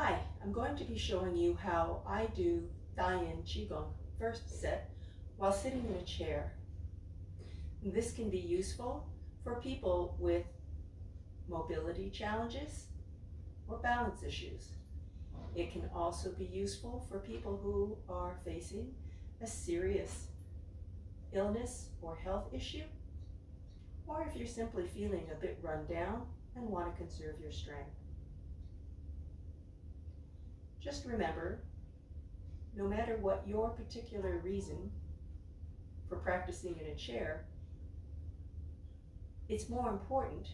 Hi, I'm going to be showing you how I do Dayan Qigong first set while sitting in a chair. This can be useful for people with mobility challenges or balance issues. It can also be useful for people who are facing a serious illness or health issue, or if you're simply feeling a bit run down and want to conserve your strength. Just remember, no matter what your particular reason for practicing in a chair, it's more important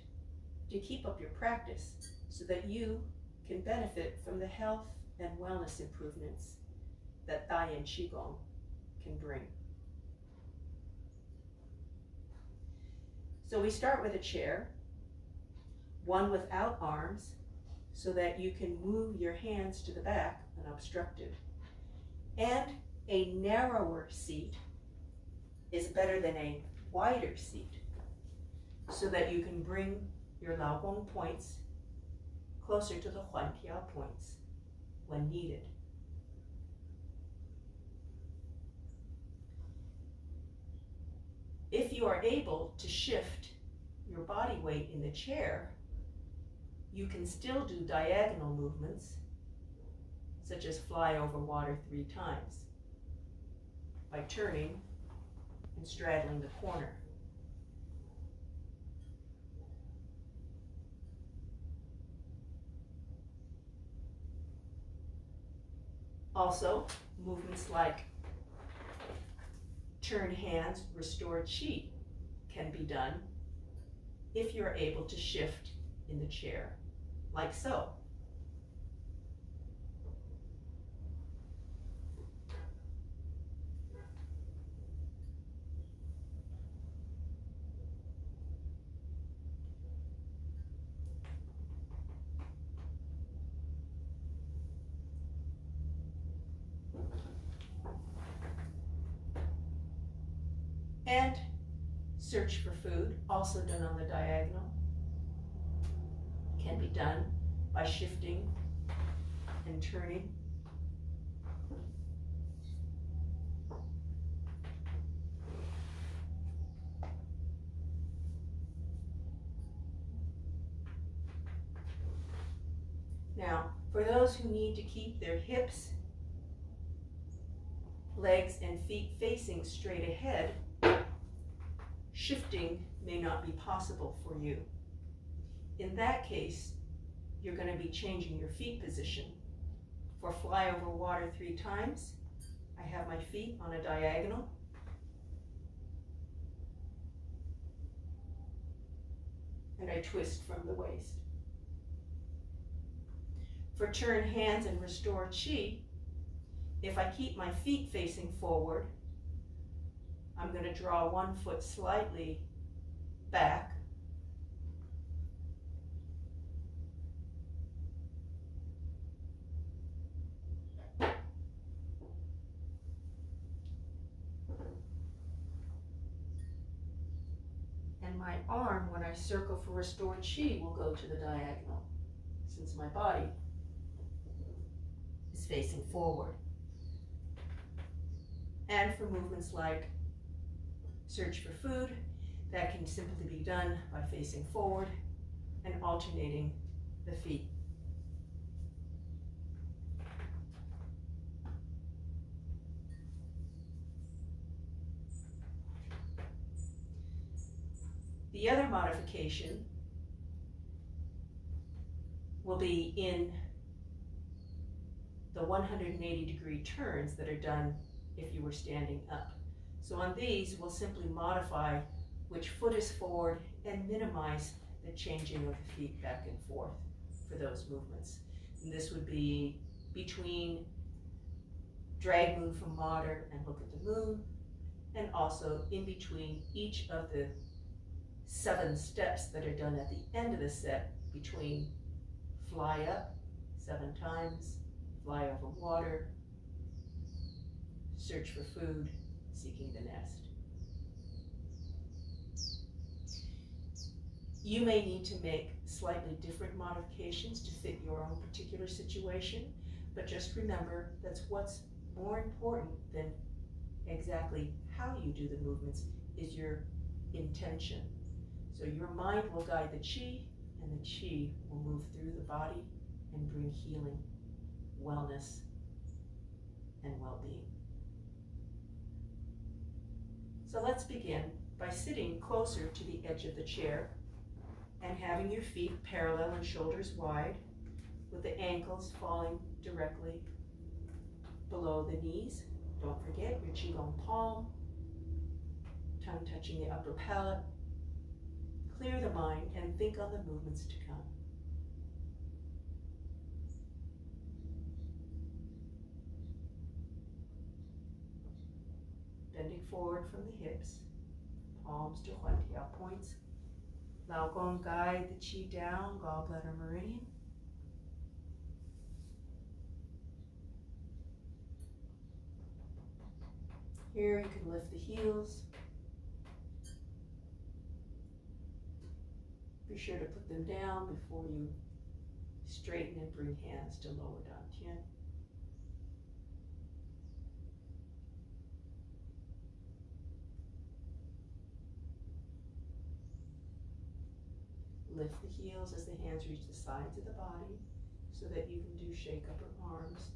to keep up your practice so that you can benefit from the health and wellness improvements that Dayan Qigong can bring. So we start with a chair, one without arms, so that you can move your hands to the back unobstructed. And a narrower seat is better than a wider seat, so that you can bring your laogong points closer to the Huantiao points when needed. If you are able to shift your body weight in the chair, you can still do diagonal movements, such as fly over water 3 times, by turning and straddling the corner. Also, movements like turn hands, restore chi can be done if you're able to shift in the chair, like so. And search for food, also done on the diagonal, can be done by shifting and turning. Now, for those who need to keep their hips, legs, and feet facing straight ahead, shifting may not be possible for you. In that case, you're going to be changing your feet position. For fly over water 3 times, I have my feet on a diagonal. And I twist from the waist. For turn hands and restore chi, if I keep my feet facing forward, I'm going to draw one foot slightly back. And my arm, when I circle for restored chi, will go to the diagonal, since my body is facing forward. And for movements like search for food, that can simply be done by facing forward and alternating the feet. The other modification will be in the 180-degree turns that are done if you were standing up. So on these, we'll simply modify which foot is forward and minimize the changing of the feet back and forth for those movements. And this would be between drag moon from modern and look at the moon, and also in between each of the 7 steps that are done at the end of the set, between fly up 7 times, fly over water, search for food, seeking the nest. You may need to make slightly different modifications to fit your own particular particular situation, but just remember that's what's more important than exactly how you do the movements is your intention. So your mind will guide the qi, and the qi will move through the body and bring healing, wellness, and well-being. So let's begin by sitting closer to the edge of the chair and having your feet parallel and shoulders wide, with the ankles falling directly below the knees. Don't forget your Qigong palm, tongue touching the upper palate. Clear the mind and think on the movements to come. Bending forward from the hips, palms to Huantiao points. Laogong guide the qi down, gallbladder meridian. Here you can lift the heels. Be sure to put them down before you straighten and bring hands to lower Dan Tian. Lift the heels as the hands reach the sides of the body so that you can do shake upper arms.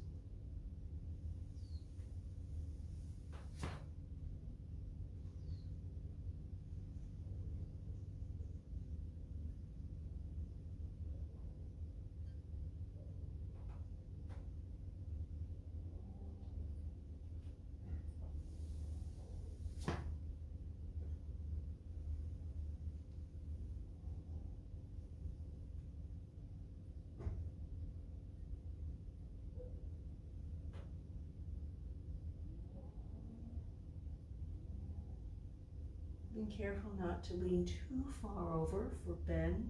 Be careful not to lean too far over for bend.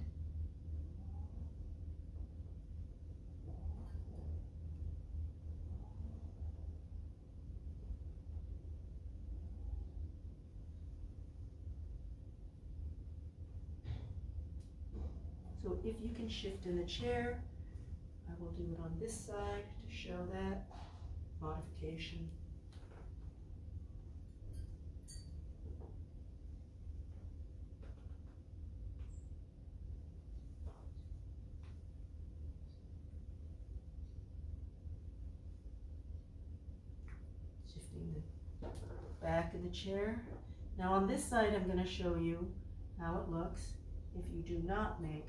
So if you can shift in the chair, I will do it on this side to show that modification. Back in the chair. Now on this side, I'm going to show you how it looks if you do not make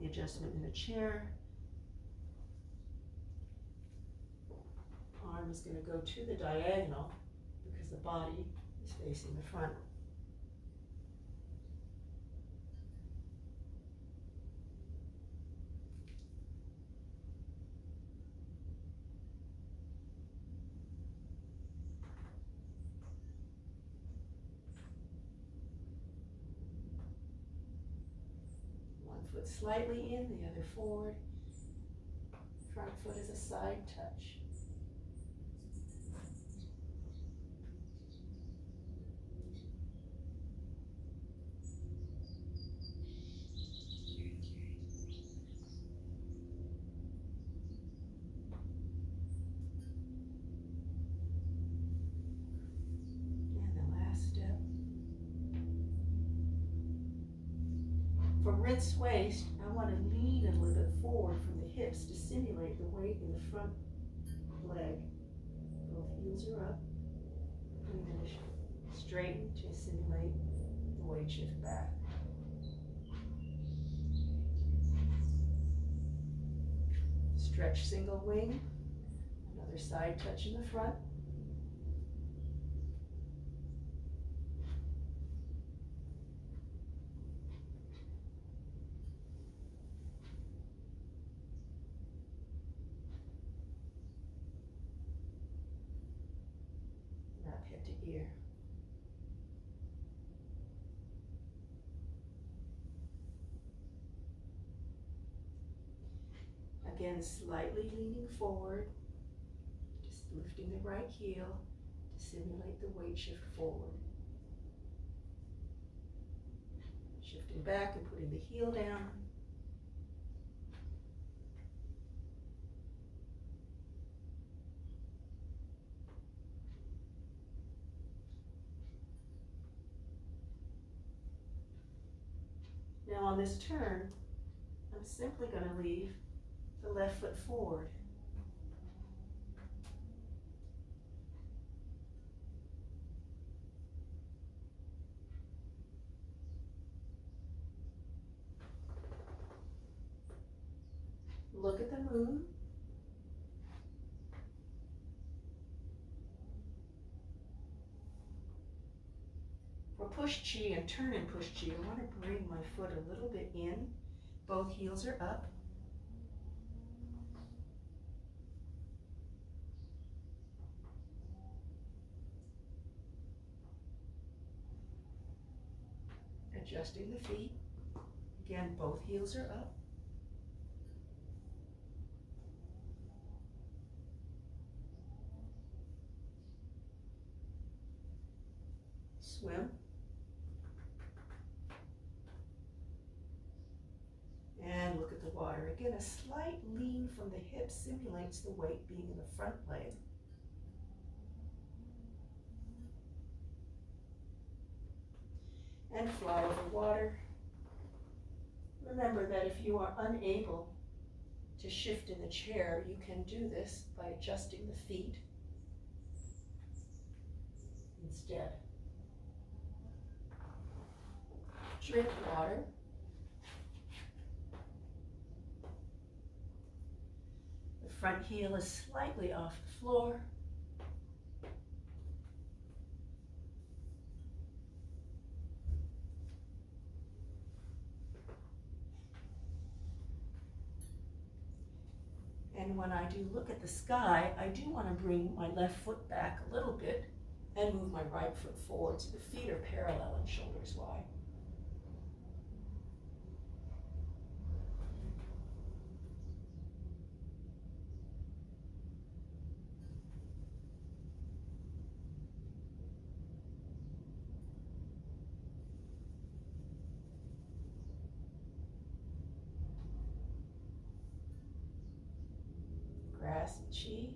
the adjustment in the chair. Arm is going to go to the diagonal because the body is facing the front. Foot slightly in, the other forward. Front foot is a side touch. Wrist waist, I want to lean a little bit forward from the hips to simulate the weight in the front leg. Both heels are up. We're going to straighten to simulate the weight shift back. Stretch single wing, another side touch in the front. Again, slightly leaning forward, just lifting the right heel to simulate the weight shift forward. Shifting back and putting the heel down. Now on this turn, I'm simply going to leave the left foot forward. Look at the moon. For push chi and turn and push chi, I want to bring my foot a little bit in. Both heels are up. Adjusting the feet. Again, both heels are up. Swim. And look at the water. Again, a slight lean from the hip simulates the weight being in the front leg. And fly over water. Remember that if you are unable to shift in the chair, you can do this by adjusting the feet instead. Drink water. The front heel is slightly off the floor. And when I do look at the sky, I do want to bring my left foot back a little bit and move my right foot forward so the feet are parallel and shoulders wide. Chi.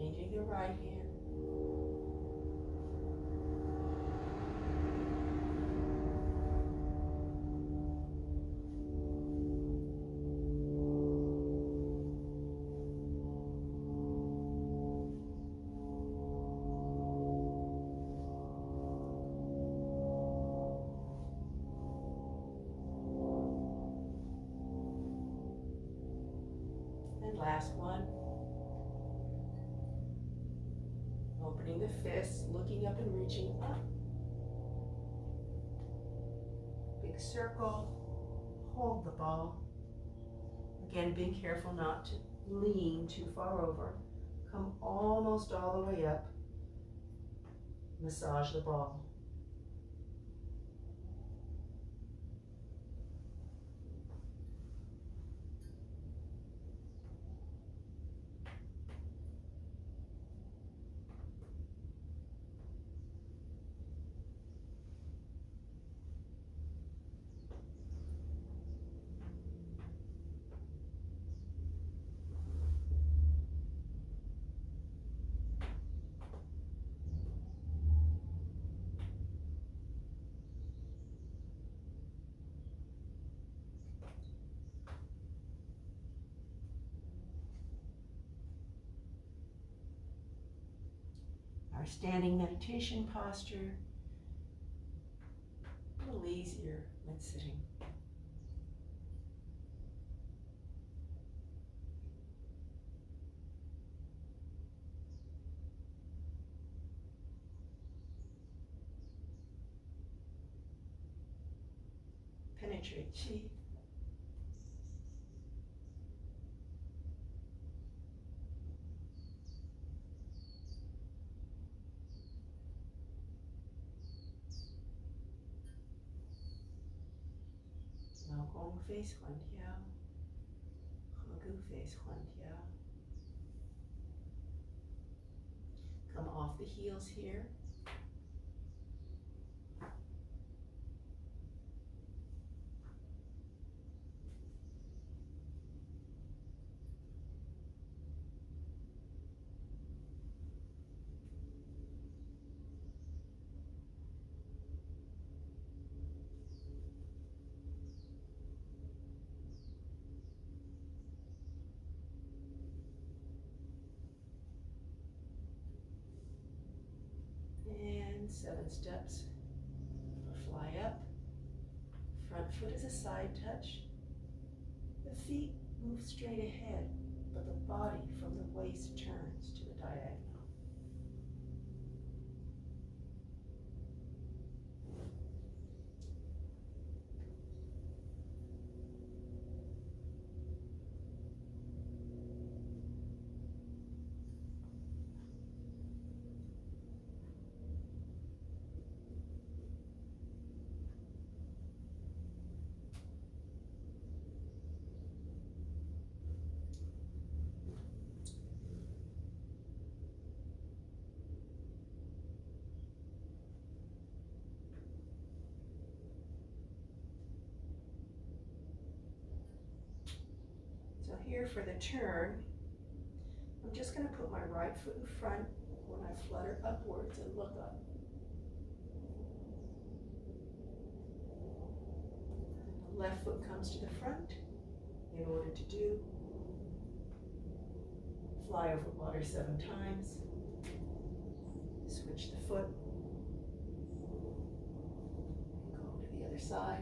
Changing the right hand. Last one, opening the fists, looking up and reaching up, big circle, hold the ball, again being careful not to lean too far over, come almost all the way up, massage the ball. Our standing meditation posture, a little easier than sitting. Penetrate chi. Face Huantiao. face Huantiao. Come off the heels here. Seven steps, fly up, front foot is a side touch, the feet move straight ahead, but the body from the waist turns to the diagonal. Here for the turn, I'm just going to put my right foot in front when I flutter upwards and look up. The left foot comes to the front in order to do fly over water 7 times, switch the foot, go to the other side.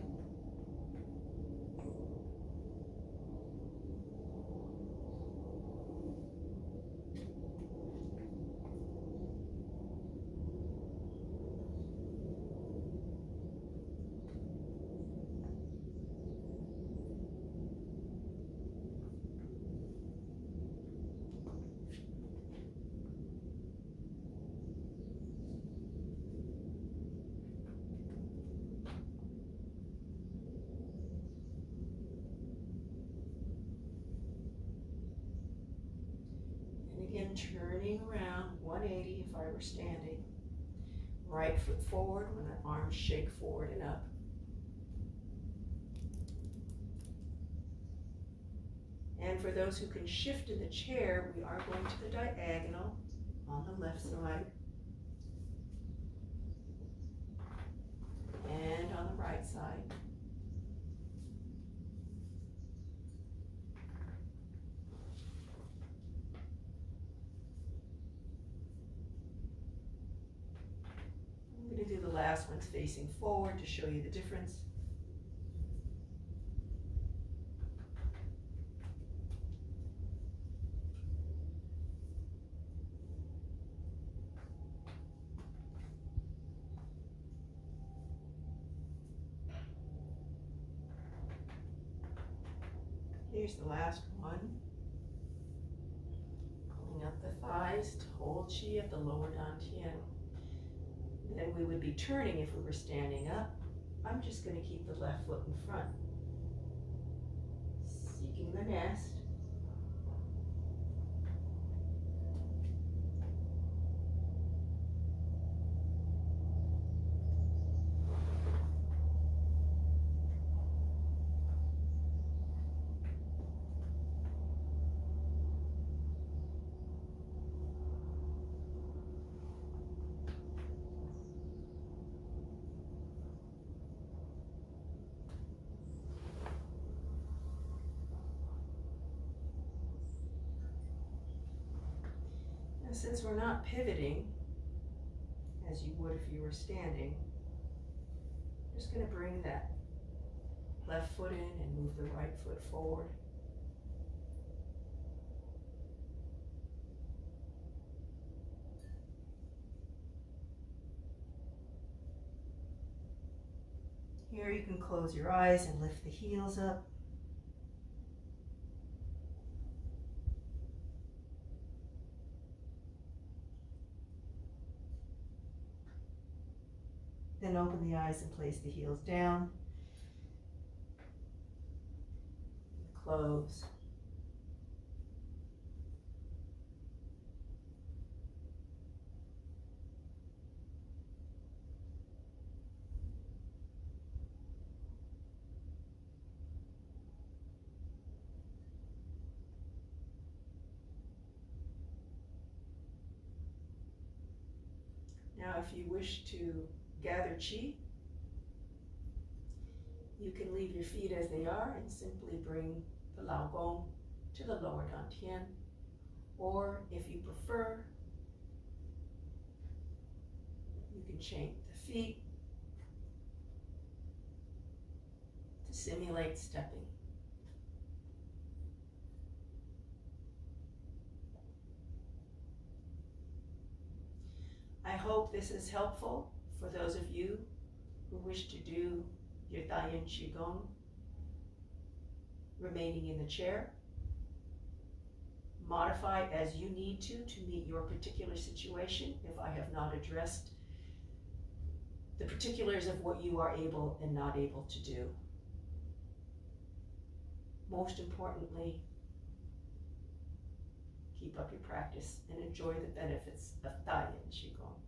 Again, turning around 180 if I were standing. Right foot forward when the arms shake forward and up. And for those who can shift in the chair, we are going to the diagonal on the left side. And on the right side. Last one's facing forward to show you the difference. Here's the last one. Pulling up the thighs to hold chi at the lower Dan Tian. Then we would be turning if we were standing up. I'm just going to keep the left foot in front. Seeking the nest. Since we're not pivoting, as you would if you were standing, I'm just going to bring that left foot in and move the right foot forward. Here you can close your eyes and lift the heels up. Then open the eyes and place the heels down. Close. Now, if you wish to gather qi, you can leave your feet as they are and simply bring the laogong to the lower Dan Tian. Or if you prefer, you can change the feet to simulate stepping. I hope this is helpful for those of you who wish to do your Dayan Qigong remaining in the chair. Modify as you need to meet your particular situation if I have not addressed the particulars of what you are able and not able to do. Most importantly, keep up your practice and enjoy the benefits of Dayan Qigong.